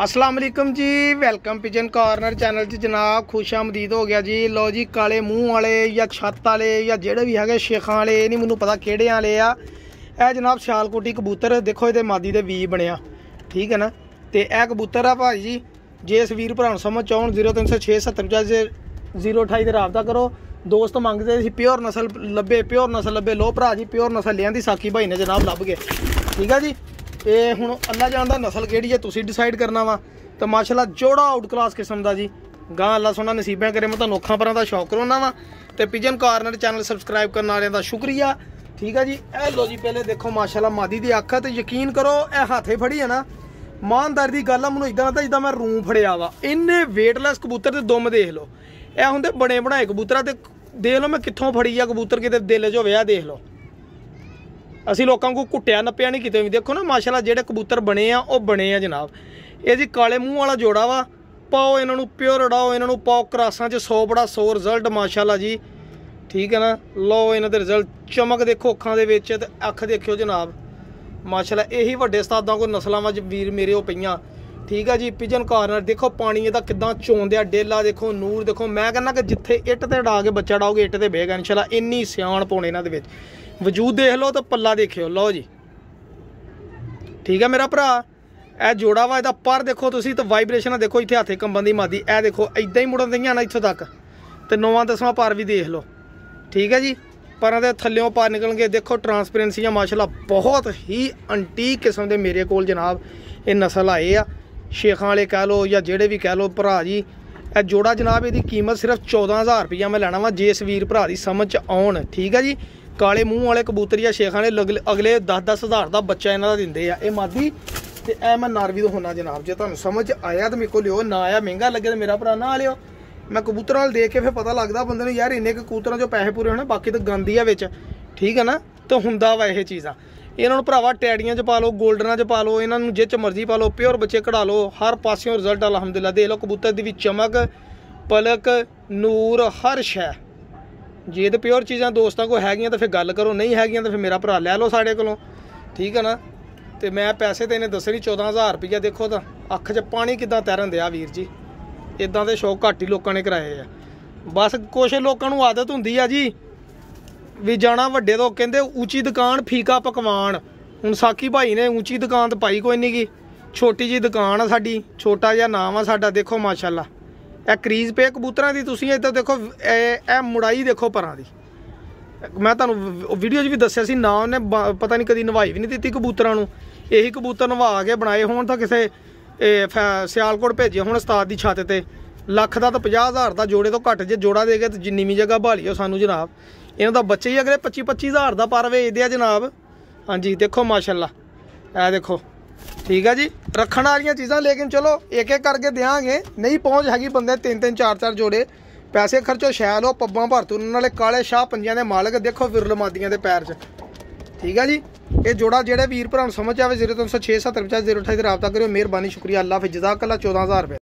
अस्सलाम वालेकुम जी, वेलकम पिजन कॉर्नर चैनल जी। जनाब खुश आमदीद हो गया जी। लो जी, काले मूँह वाले या छत्त वाले या जेड़े भी है शेखा वाले, नहीं मैनू पता केड़े वाले आ। यह जनाब सियालकोटी कबूतर, देखो ये मादी के बी बनया, ठीक है ना। तो यह कबूतर आ भाई जी, जे इस वीर भरा समझ चाहन 0306 75 028 से रबता करो। दोस्त मंगते सी प्योर नसल लभे, प्योर नसल लभे। लो भरा जी, प्योर नसल लियांदी साकी भाई ने जनाब, लभ गए, ठीक है जी। ये हूँ अल्लाह जानता नसल केड़ी है, तुसी डिसाइड करना वा। तो माशाल्लाह जोड़ा आउट क्लास किस्म का जी, गां अल्लाह सोना नसीबा करे। मैं अखा पर का शौक रहा वा। तो पिजन कॉर्नर चैनल सबसक्राइब करने वाले का शुक्रिया, ठीक है जी। ए लो जी, पहले देखो माशाल्लाह मादी की अख। तो यकीन करो ए हाथे फड़ी है ना, ईमानदारी की गल है। मैं इदा लगता जिदा मैं रूम फड़िया वा। इन्ने वेटलैस कबूतर के दुम देख लो, यह होंगे बने बनाए कबूतर। देख लो मैं कितों फड़ी है कबूतर, कितने दिल जो वह देख लो। असी लोगों को कुट्टिया नप्पिया नहीं किते भी। देखो ना माशाल्लाह जेडे कबूतर बने आ, बने आ जनाब। ये जी काले मूँह वाला जोड़ा वा। पाओ इन्हों प्योर उड़ाओ, इन्हों पाओ क्रासा च 100/100 रिजल्ट माशाल्लाह जी, ठीक है ना। लो इन्हों के रिजल्ट, चमक देखो अखा दे विच, ते अख देखो जनाब माशाल्लाह। यही वड्डे उस्तादां कोल नसलां वा वीर मेरे हो पईयां, ठीक है जी। पिजन कॉर्नर देखो पानी इहदा किदां चोंदिया, डेला देखो, नूर देखो। मैं कहना कि जिथे इट ते डा के बच्चा डाओगे, इट ते बेगा इंशाल्लाह। इन्नी सियाण पौने इन्हां दे विच, वजूद देख लो तो पल्ला देखियो। लो जी, ठीक है मेरा भरा, यह जोड़ा वा। इहदा पर देखो तुसीं तो वाइब्रेशन देखो, इत्थे हाथे कंबन दी मादी। यह देखो इदां ही मुड़न दईयां ना इत्थों तक, तो 9वां 10वां पर भी देख लो, ठीक है जी। परां दे थल्लेों पर निकल गए। देखो ट्रांसपेरेंसियां माशाल्लाह, बहुत ही अंटीक किस्म के मेरे कोल जनाब ये नसल आए आ। शेखा वाले कह लो या जेडे भी कह लो भरा जी। ए जोड़ा जनाब इसकी कीमत सिर्फ 14,000 रुपया मैं लैना वा, जे सवीर भरा की समझ आउन, ठीक है जी। काले मूँह वाले कबूतर या शेखा वाले अगले 10-10 हज़ार का बच्चा इन्हों का देंगे। ये मादी तो ए मैं नारवी तो होना जनाब। जो तुम समझ आया तो मेरे को लियो, ना आया महंगा लगे तो मेरा भरा ना लियो। मैं कबूतर वाल देख के फिर पता लगता बंदे ने यार, इन्ने कबूतर जो पैसे पूरे होने, बाकी तो गंद ही है विच, ठीक है ना। तो होंदा वा ये चीज़ा। इन्होंने भरावा टैडिया च पा लो, गोल्डना च पा लो, इन्होंने जिच मर्जी पा लो, प्योर बच्चे कढ़ा लो। हर पास्यों रिजल्ट अलहमदुलिल्लाह। देख लो कबूतर की भी चमक, पलक, नूर, हर शै। जे तो प्योर चीज़ा दोस्तों को हैगियां तो फिर गल करो, नहीं हैगियां तो फिर मेरा भरा लै लो साढ़े कोलों, ठीक है ना। तो मैं पैसे तो इन्हें दस रही 14,000 रुपया। देखो तो अख च पानी किदां तैरन दिया वीर जी। इदा के शौक घट ही लोगों ने कराए है, बस कुछ लोगों आदत होंगी है जी भी जाना व्डे तो कहें ऊँची दुकान फीका पकवान। हूँ साकी भाई ने ऊँची दुकान तो पाई कोई नहीं, की छोटी जी दुकान आ साड़ी, छोटा जहा नाम आ साडा। देखो माशाल्लाह ए क्रीज पे कबूतर की, तुम इधर देखो ए मुड़ाई देखो परां दी। मैं तुहानूं वीडियो भी दस्सिया सी ना, उन्हें पता नहीं कदी नवाई भी नहीं दी कबूतरां नूं। यही कबूतर नवा के बनाए होण तां किसे सियालकोट भेजे होण उस्ताद दी छत ते। लख का तो 50,000 का जोड़े तो घट जो जोड़ा दे गए तो जिन्नी भी जगह बहाली हो सानू जनाब। इन्हों का बच्चे ही अगले 25-25 हज़ार का पर वेचते हैं जनाब। हाँ जी देखो माशाल्लाह, ए देखो, ठीक है जी। रखने वाली चीज़ा, लेकिन चलो एक एक करके देंगे। नहीं पहुँच हैगी बंदे 3-3 4-4 जोड़े पैसे खर्चो, शैल हो पब्बा भरतू नाले काले शाह पंजिया के मालिक। देखो विरल मादियां के पैर च, ठीक है जी। ये जोड़ा जेड़ा वीर भरा समझ आवे 0306 75 028 से राबता करियो। मेहरबानी, शुक्रिया, अल्लाह हाफिज़। जज़ाकल्लाह। 14,000 रुपये।